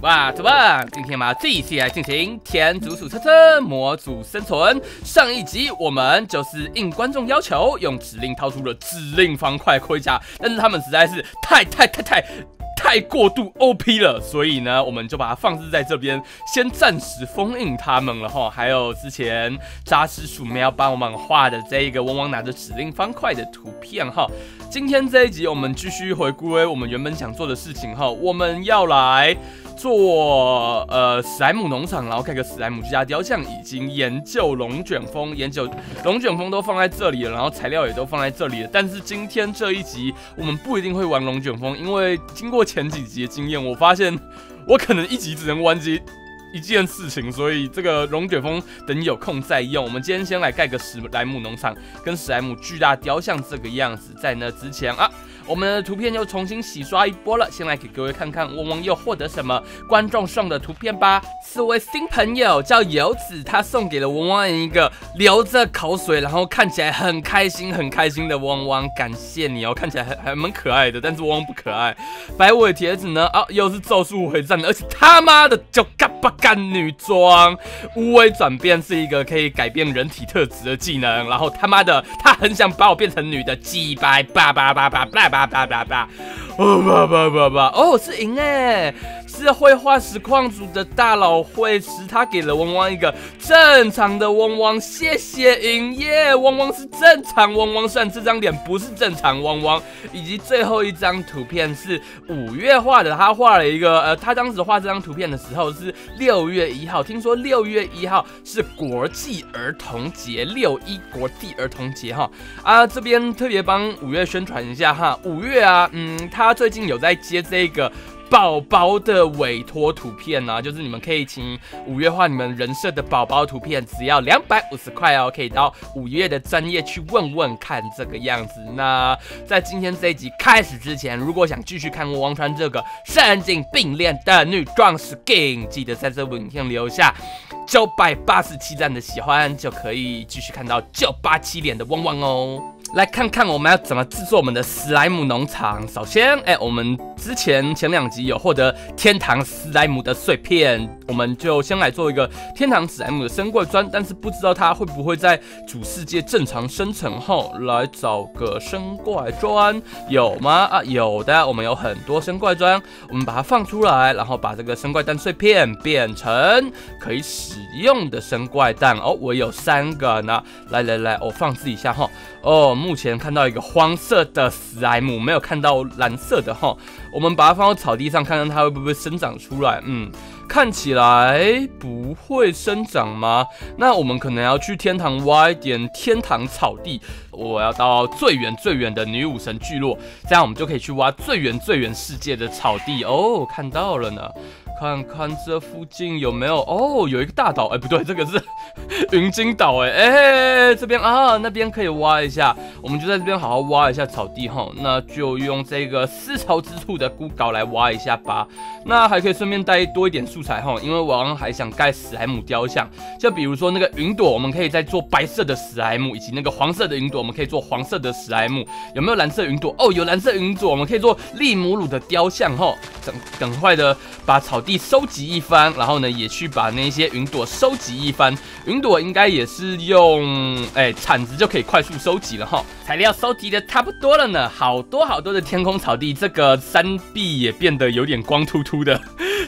What's up？ 今天嘛，这一期来进行天竺鼠车车模组生存。上一集我们就是应观众要求，用指令掏出了指令方块盔甲，但是他们实在是太过度 OP 了，所以呢，我们就把它放置在这边，先暂时封印它们了哈。还有之前扎师鼠妹要帮我们画的这一个汪汪拿着指令方块的图片哈。今天这一集我们继续回归我们原本想做的事情哈，我们要来做史莱姆农场，然后盖个史莱姆巨大雕像，已经研究龙卷风，都放在这里了，然后材料也都放在这里了。但是今天这一集我们不一定会玩龙卷风，因为经过前几集的经验，我发现我可能一集只能玩一件事情，所以这个龙卷风等有空再用。我们今天先来盖个史莱姆农场，跟史莱姆巨大雕像这个样子。在那之前啊，我们的图片又重新洗刷一波了。先来给各位看看汪汪又获得什么观众送的图片吧。是位新朋友叫游子，他送给了汪汪一个流着口水，然后看起来很开心、很开心的汪汪，感谢你哦，看起来还蛮可爱的，但是汪汪不可爱。白尾铁子呢，啊，又是咒术回战的，而且他妈的就干巴。干女装无为转变是一个可以改变人体特质的技能，然后他妈的他很想把我变成女的，鸡掰叭叭叭叭叭叭叭叭叭，哦叭叭叭叭，哦是赢哎，是绘画实况组的大佬绘师，他给了汪汪一个正常的汪汪，谢谢赢耶，汪汪是正常汪汪，虽然这张脸不是正常汪汪，以及最后一张图片是5月画的，他画了一个他当时画这张图片的时候是6月1号，听说6月1号是国际儿童节，6.1国际儿童节哈啊，这边特别帮5月宣传一下哈，5月啊，他最近有在接这个宝宝的委托图片呢、啊，就是你们可以请5月画你们人设的宝宝图片，只要250块哦，可以到5月的专业去问问看这个样子。那在今天这一集开始之前，如果想继续看汪汪穿这个神经病脸的女装 skin， 记得在这部影片留下987赞的喜欢，就可以继续看到987脸的汪汪哦。来看看我们要怎么制作我们的史莱姆农场。首先，我们之前前2集有获得天堂史莱姆的碎片，我们就先来做一个天堂史莱姆的生贵砖，但是不知道它会不会在主世界正常生成后，来找个生怪砖，有吗？啊，有的，我们有很多生怪砖，我们把它放出来，然后把这个生怪蛋碎片变成可以使用的生怪蛋哦。我有3个呢，来，我放置一下哈。哦，目前看到一个黄色的史莱姆，没有看到蓝色的哈。我们把它放到草地上，看看它会不会生长出来。看起来不会生长吗？那我们可能要去天堂挖一点天堂草地。我要到最远的女武神聚落，这样我们就可以去挖最远世界的草地哦。看到了呢。看看这附近有没有哦，有一个大岛，不对，这个是云鲸岛，这边啊，那边可以挖一下，我们就在这边好好挖一下草地哈，那就用这个丝绸之兔的骨镐来挖一下吧，那还可以顺便带多一点素材哈，因为我好像还想盖史莱姆雕像，就比如说那个云朵，我们可以再做白色的史莱姆，以及那个黄色的云朵，我们可以做黄色的史莱姆，有没有蓝色云朵？哦，有蓝色云朵，我们可以做利姆鲁的雕像哈，赶快的把草地收集一番，然后呢，也去把那些云朵收集一番。云朵应该也是用铲子就可以快速收集了哈。材料收集的差不多了呢，好多的天空草地，这个山壁也变得有点光秃秃的，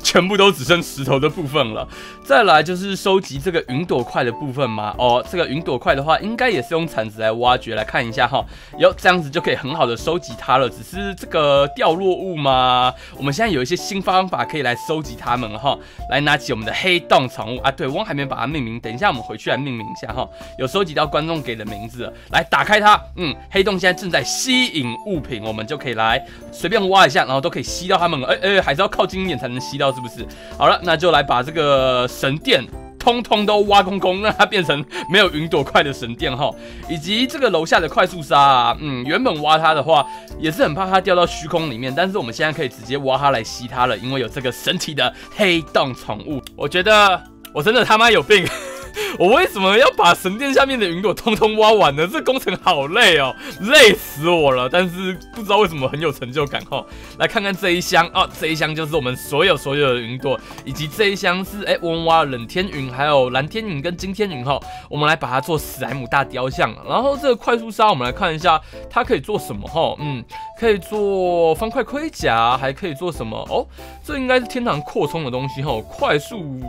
全部都只剩石头的部分了。再来就是收集这个云朵块的部分嘛。哦，这个云朵块的话，应该也是用铲子来挖掘，来看一下哈。哟，这样子就可以很好的收集它了。只是这个掉落物嘛，我们现在有一些新方法可以来收集他们哈，来拿起我们的黑洞宠物啊，对，汪还没把它命名，等一下我们回去来命名一下哈。有收集到观众给的名字了，来打开它，黑洞现在正在吸引物品，我们就可以来随便挖一下，然后都可以吸到它们了。还是要靠近一点才能吸到，是不是？好了，那就来把这个神殿通都挖空空，让它变成没有云朵块的神殿哈，以及这个楼下的快速沙啊，原本挖它的话也是很怕它掉到虚空里面，但是我们现在可以直接挖它来吸它了，因为有这个神奇的黑洞宠物。我觉得我真的他妈有病我为什么要把神殿下面的云朵通通挖完呢？这工程好累哦，累死我了。但是不知道为什么很有成就感哦。来看看这一箱啊、哦，这一箱就是我们所有的云朵，以及这一箱是我们挖了冷天云、还有蓝天云跟金天云哦。我们来把它做史莱姆大雕像。然后这个快速砂，我们来看一下它可以做什么哦。嗯，可以做方块盔甲，还可以做什么哦？这应该是天堂扩充的东西哦，快速。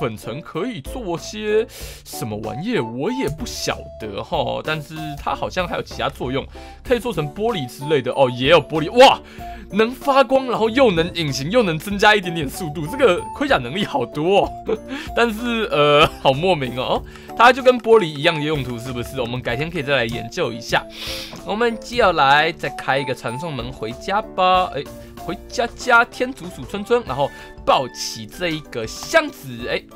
粉尘可以做些什么玩意？我也不晓得哈，但是它好像还有其他作用，可以做成玻璃之类的哦，也有玻璃哇，能发光，然后又能隐形，又能增加一点点速度，这个盔甲能力好多哦。但是好莫名哦，它就跟玻璃一样的用途是不是？我们改天可以再来研究一下。我们接下来再开一个传送门回家吧。哎。 回家家天竺鼠村村，然后抱起这一个箱子，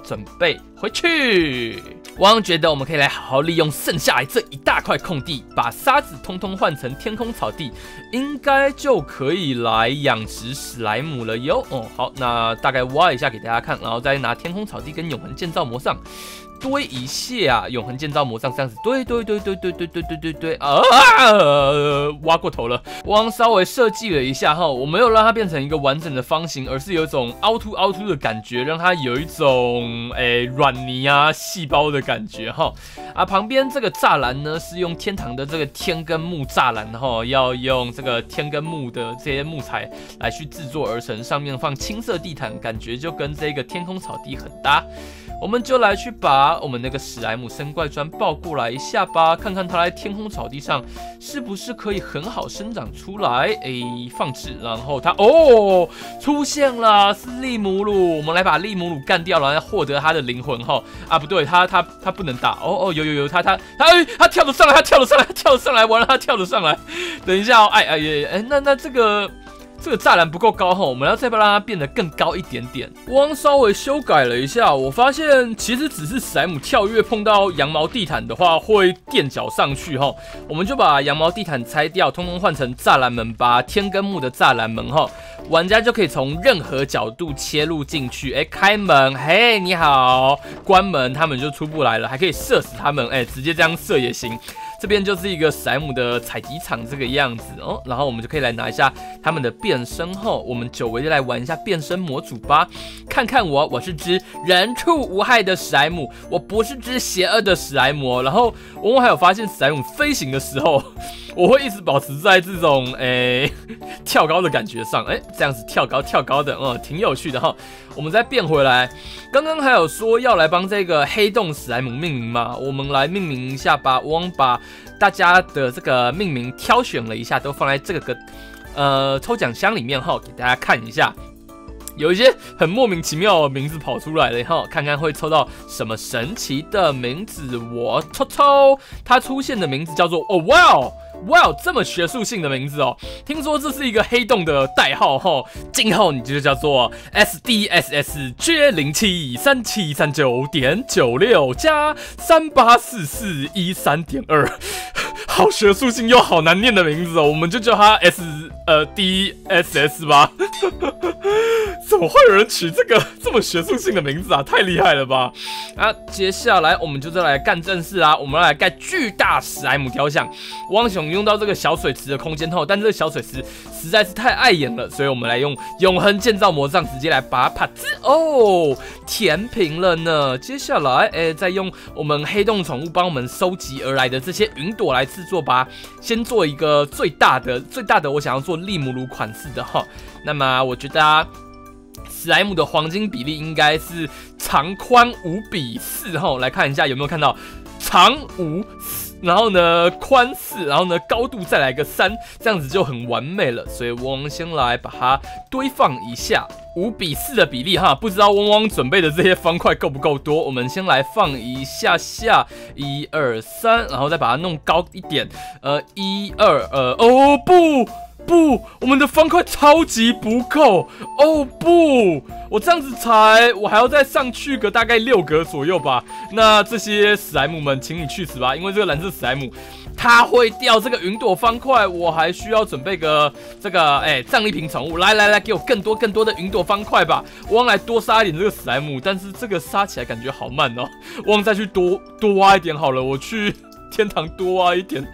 准备回去。汪汪觉得我们可以来好好利用剩下来这一大块空地，把沙子通通换成天空草地，应该就可以来养殖史莱姆了哟。哦，好，那大概挖一下给大家看，然后再拿天空草地跟永恒建造模上。 堆一下，永恒建造魔杖这样子，对啊！挖过头了。汪稍微设计了一下哈，我没有让它变成一个完整的方形，而是有一种凹凸的感觉，让它有一种软泥啊细胞的感觉哈。啊，旁边这个栅栏呢是用天堂的这个天根木栅栏哈，要用这个天根木的这些木材来去制作而成，上面放青色地毯，感觉就跟这个天空草地很搭。我们就来去把。 我们那个史莱姆生怪砖抱过来一下吧，看看它在天空草地上是不是可以很好生长出来。放置，然后它哦出现了，是利姆鲁。我们来把利姆鲁干掉，然后获得它的灵魂哈。啊，不对，它不能打。有，它跳了上来，我让它跳了上来。等一下哦，那这个栅栏不够高哈，我们要再让它变得更高一点点。汪稍微修改了一下，我发现其实只是史莱姆跳跃碰到羊毛地毯的话会垫脚上去哈，我们就把羊毛地毯拆掉，通通换成栅栏门吧，天根木的栅栏门哈，玩家就可以从任何角度切入进去。开门，嘿，你好，关门，他们就出不来了，还可以射死他们，直接这样射也行。 这边就是一个史莱姆的采集场这个样子哦，然后我们就可以来拿一下他们的变身后，我们久违的来玩一下变身模组吧，看看我是只人畜无害的史莱姆，我不是只邪恶的史莱姆。然后我还有发现史莱姆飞行的时候，我会一直保持在这种跳高的感觉上，这样子跳高的，挺有趣的哈。我们再变回来，刚刚还有说要来帮这个黑洞史莱姆命名嘛，我们来命名一下吧，把。 大家的这个命名挑选了一下，都放在这个抽奖箱里面哈，给大家看一下。有一些很莫名其妙的名字跑出来了哈，看看会抽到什么神奇的名字。我抽，它出现的名字叫做哦哇哦。哇，这么学术性的名字哦！听说这是一个黑洞的代号吼，今后你就叫做 SDSS J073739.96+3844113.2，好学术性又好难念的名字哦，我们就叫它 SDSS 吧。怎么会有人取这个这么学术性的名字啊？太厉害了吧！啊，接下来我们就再来干正事啊，我们来盖巨大史莱姆雕像。汪熊。 用到这个小水池的空间后，但这个小水池实在是太碍眼了，所以我们来用永恒建造魔杖直接来把它哦填平了呢。接下来，再用我们黑洞宠物帮我们收集而来的这些云朵来制作吧。先做一个最大的，我想要做利姆鲁款式的哈。那么我觉得史莱姆的黄金比例应该是长宽5:4哈。来看一下有没有看到长5。 然后呢，宽4，然后呢，高度再来个3，这样子就很完美了。所以我们先来把它堆放一下，5:4的比例哈。不知道汪汪准备的这些方块够不够多？我们先来放一下下，1、2、3，然后再把它弄高一点。1、2，哦不。不，我们的方块超级不够哦！不，我这样子才，我还要再上去个大概6格左右吧。那这些史莱姆们，请你去死吧！因为这个蓝色史莱姆它会掉这个云朵方块，我还需要准备个这个战利品宠物。来来来，给我更多的云朵方块吧！我往来多杀一点这个史莱姆，但是这个杀起来感觉好慢哦。我往再去多挖一点好了，我去天堂多挖一点。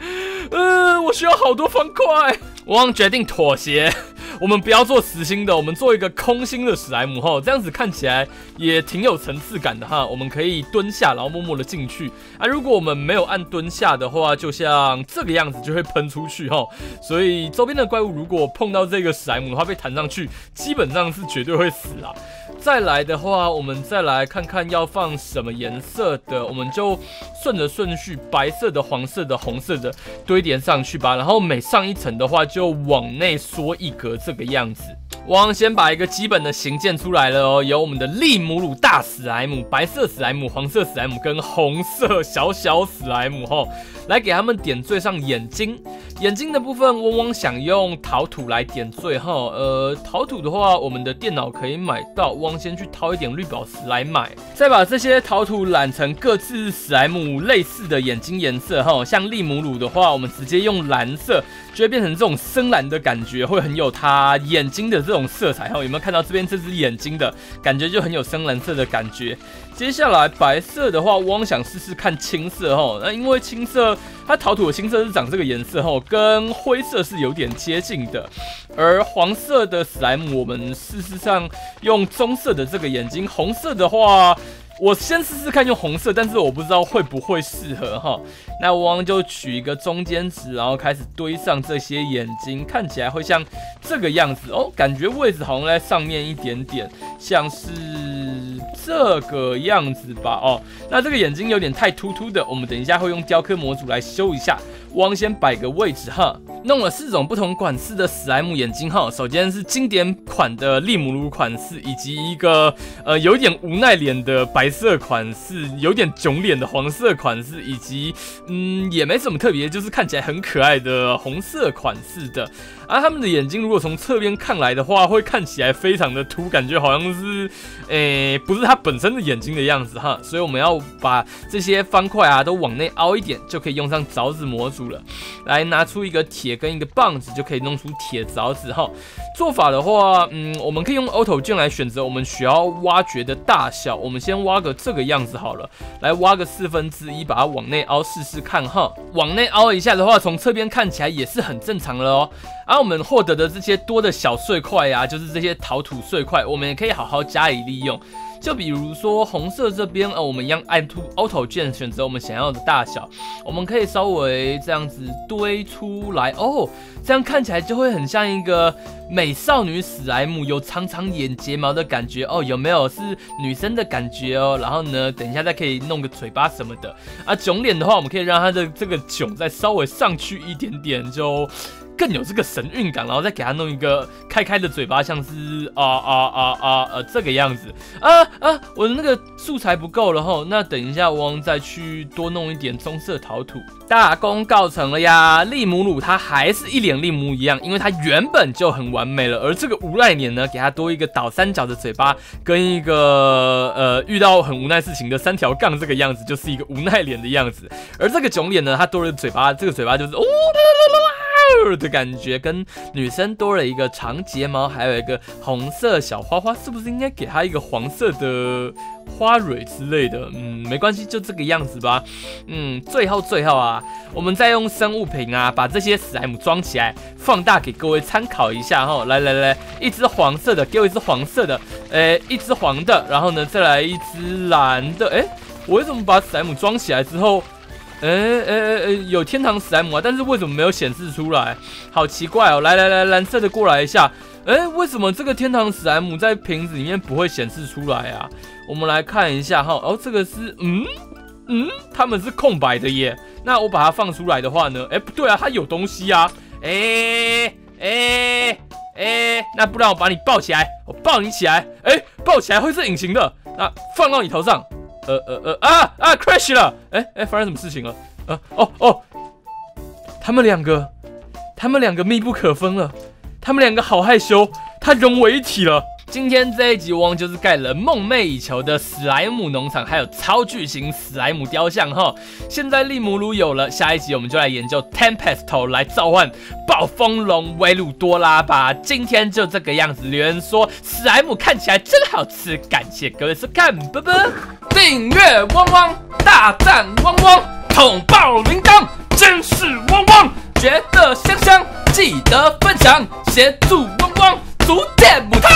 我需要好多方块。我决定妥协，我们不要做实心的，我们做一个空心的史莱姆吼，这样子看起来也挺有层次感的哈。我们可以蹲下，然后默默的进去啊。如果我们没有按蹲下的话，就像这个样子就会喷出去吼。所以周边的怪物如果碰到这个史莱姆的话，被弹上去，基本上是绝对会死啦。 再来的话，我们再来看看要放什么颜色的，我们就顺着顺序，白色的、黄色的、红色的堆叠上去吧。然后每上一层的话，就往内缩1格这个样子。我先把一个基本的形建出来了哦，有我们的利姆鲁大史莱姆、白色史莱姆、黄色史莱姆跟红色小史莱姆吼，来给他们点缀上眼睛。 眼睛的部分，汪汪想用陶土来点缀哈。陶土的话，我们的电脑可以买到。汪先去掏一点绿宝石来买，再把这些陶土染成各自史莱姆类似的眼睛颜色哈。像利姆鲁的话，我们直接用蓝色，就会变成这种深蓝的感觉，会很有它眼睛的这种色彩哈。有没有看到这边这只眼睛的感觉就很有深蓝色的感觉？接下来白色的话，汪想试试看青色哈。那因为青色它陶土的青色是长这个颜色哈。 跟灰色是有点接近的，而黄色的史莱姆，我们事实上用棕色的这个眼睛，红色的话。 我先试试看用红色，但是我不知道会不会适合哈。那汪就取一个中间值，然后开始堆上这些眼睛，看起来会像这个样子哦。感觉位置好像在上面一点点，像是这个样子吧哦。那这个眼睛有点太突突的，我们等一下会用雕刻模组来修一下。汪先摆个位置哈。弄了4种不同款式的史莱姆眼睛哈。首先是经典款的利姆鲁款式，以及一个有点无奈脸的白。 白色款式有点囧脸的黄色款式，以及也没什么特别，就是看起来很可爱的红色款式的。啊，他们的眼睛如果从侧边看来的话，会看起来非常的凸，感觉好像是不是它本身的眼睛的样子哈。所以我们要把这些方块啊都往内凹一点，就可以用上凿子模组了。来拿出一个铁跟一个棒子，就可以弄出铁凿子哈。做法的话，我们可以用 Auto 键来选择我们需要挖掘的大小，我们先挖。 挖个这个样子好了，来挖个1/4，把它往内凹试试看哈。往内凹一下的话，从侧边看起来也是很正常的哦。而我们获得的这些多的小碎块啊，就是这些陶土碎块，我们也可以好好加以利用。 就比如说红色这边，我们一样按 Auto 键选择我们想要的大小，我们可以稍微这样子堆出来哦，这样看起来就会很像一个美少女史莱姆，有长长眼睫毛的感觉哦，有没有是女生的感觉哦？然后呢，等一下再可以弄个嘴巴什么的啊。囧脸的话，我们可以让它的这个囧再稍微上去一点点就。 更有这个神韵感，然后再给他弄一个开的嘴巴，像是这个样子啊！我的那个素材不够了吼，那等一下汪再去多弄一点棕色陶土。大功告成了呀！利姆鲁他还是一脸利姆一样，因为他原本就很完美了。而这个无赖脸呢，给他多一个倒三角的嘴巴，跟一个遇到很无奈事情的3条杠这个样子，就是一个无奈脸的样子。而这个囧脸呢，他多了嘴巴，这个嘴巴就是哦。的感觉跟女生多了一个长睫毛，还有一个红色小花花，是不是应该给她一个黄色的花蕊之类的？没关系，就这个样子吧。最后啊，我们再用生物屏啊，把这些史莱姆装起来，放大给各位参考一下哈。来来来，一只黄色的，给我一只黄色的，一只黄的，然后呢再来一只蓝的。我为什么把史莱姆装起来之后？ 有天堂史莱姆啊，但是为什么没有显示出来？好奇怪哦！来来来，蓝色的过来一下。为什么这个天堂史莱姆在瓶子里面不会显示出来啊？我们来看一下哈。哦，这个是他们是空白的耶。那我把它放出来的话呢？不对啊，它有东西啊。那不然我把你抱起来，我抱你起来。抱起来会是隐形的，那放到你头上。 crash 了！发生什么事情了？他们两个密不可分了。他们两个好害羞，他融为一体了。今天这一集，我们就是盖了梦寐以求的史莱姆农场，还有超巨型史莱姆雕像哈。现在利姆鲁有了，下一集我们就来研究 Tempest 来召唤暴风龙维鲁多拉吧。今天就这个样子，留言说史莱姆看起来真好吃，感谢各位收看，拜拜！订阅汪汪，大赞汪汪，捅爆铃铛，真是汪汪！觉得香香，记得分享，协助汪汪。煮点母汤。